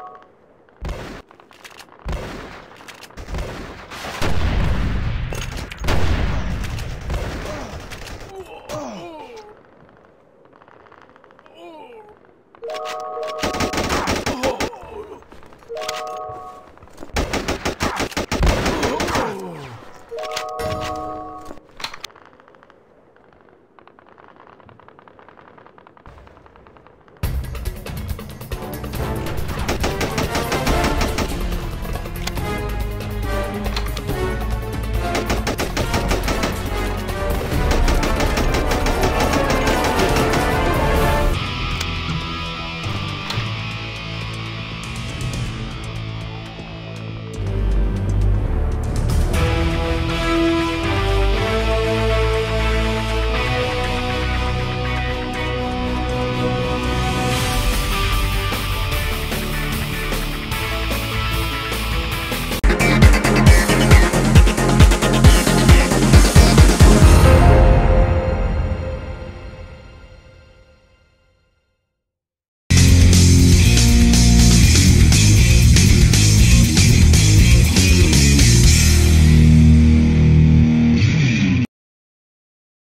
You